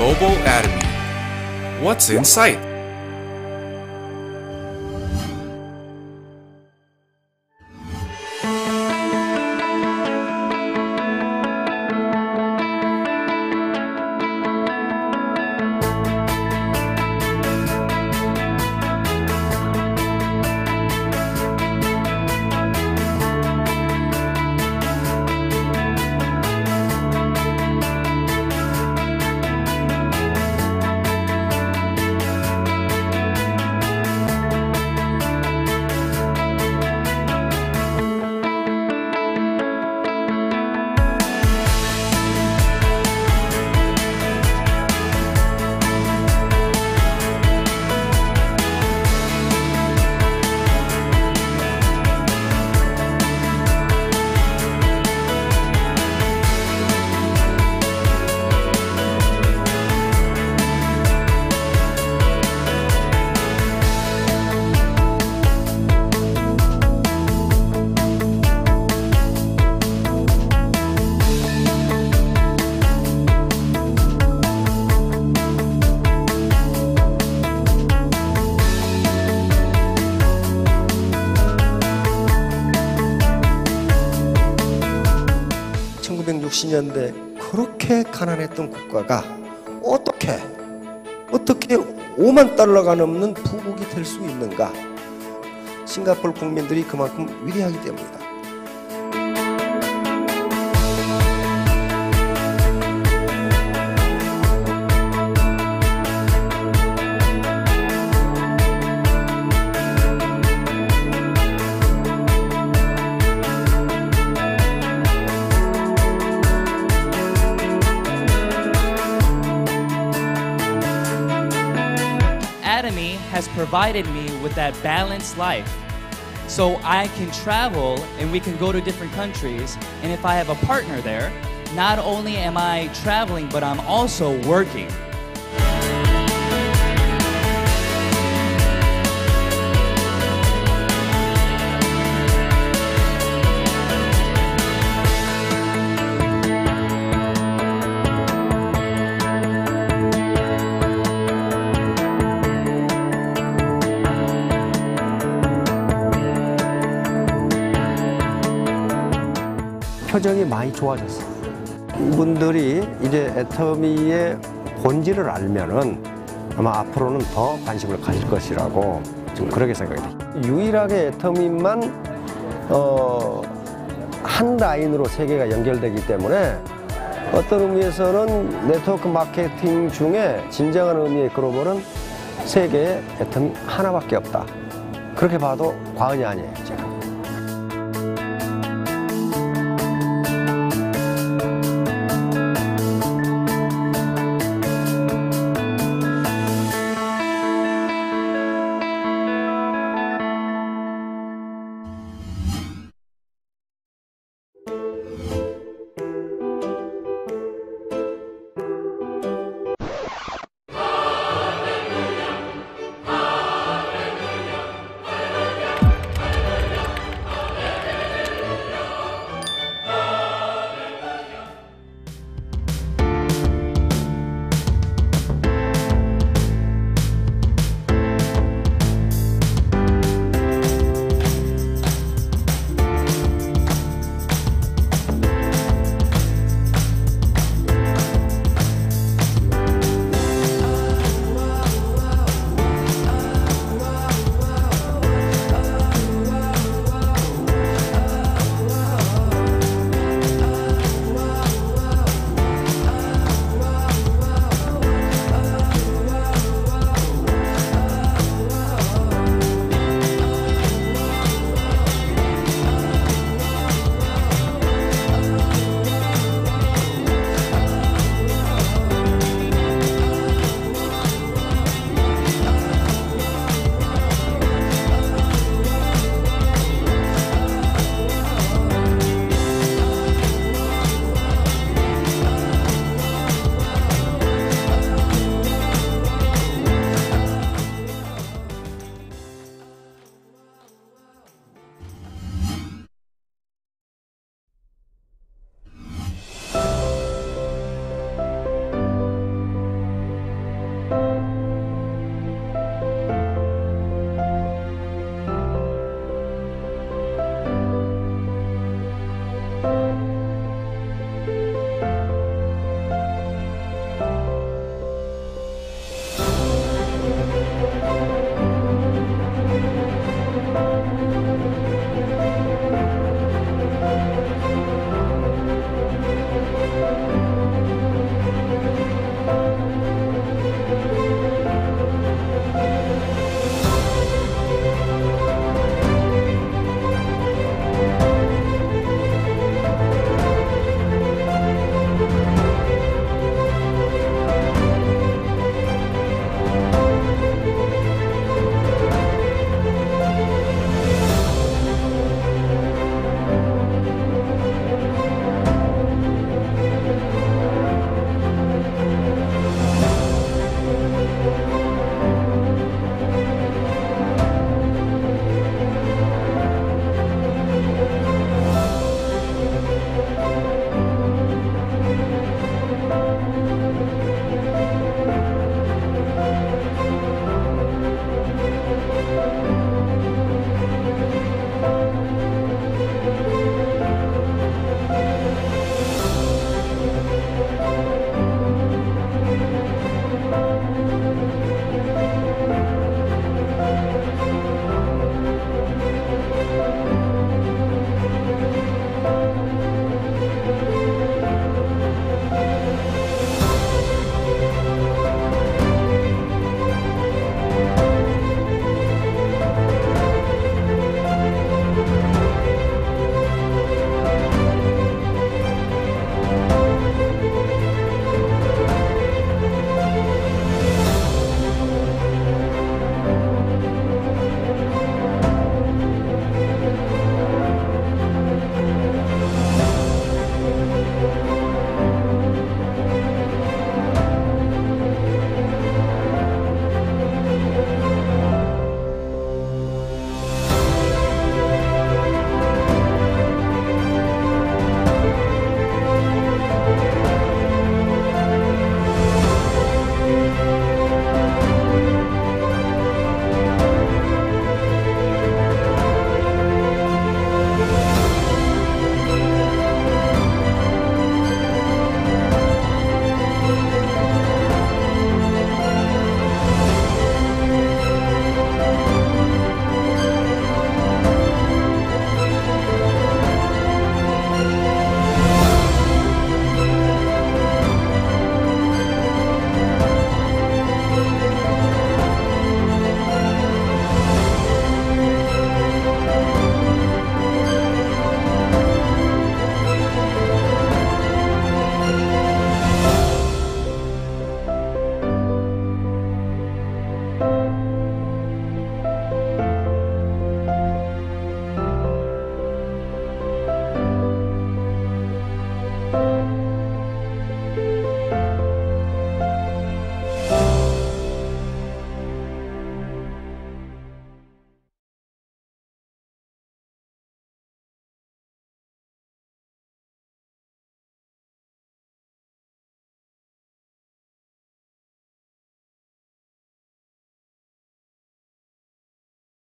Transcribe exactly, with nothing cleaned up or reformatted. Global Atomy. What's in sight? 천구백육십 년대 그렇게 가난했던 국가가 어떻게 어떻게 오만 달러가 넘는 부국이 될 수 있는가? 싱가포르 국민들이 그만큼 위대하기 때문이다. Atomy has provided me with that balanced life, so I can travel and we can go to different countries, and if I have a partner there, not only am I traveling, but I'm also working. 표정이 많이 좋아졌어요. 이분들이 이제 애터미의 본질을 알면은 아마 앞으로는 더 관심을 가질 것이라고 좀 그렇게 생각이 돼요. 유일하게 애터미만 어, 한 라인으로 세계가 연결되기 때문에 어떤 의미에서는 네트워크 마케팅 중에 진정한 의미의 글로벌은 세계에 애터미 하나밖에 없다. 그렇게 봐도 과언이 아니에요, 제가.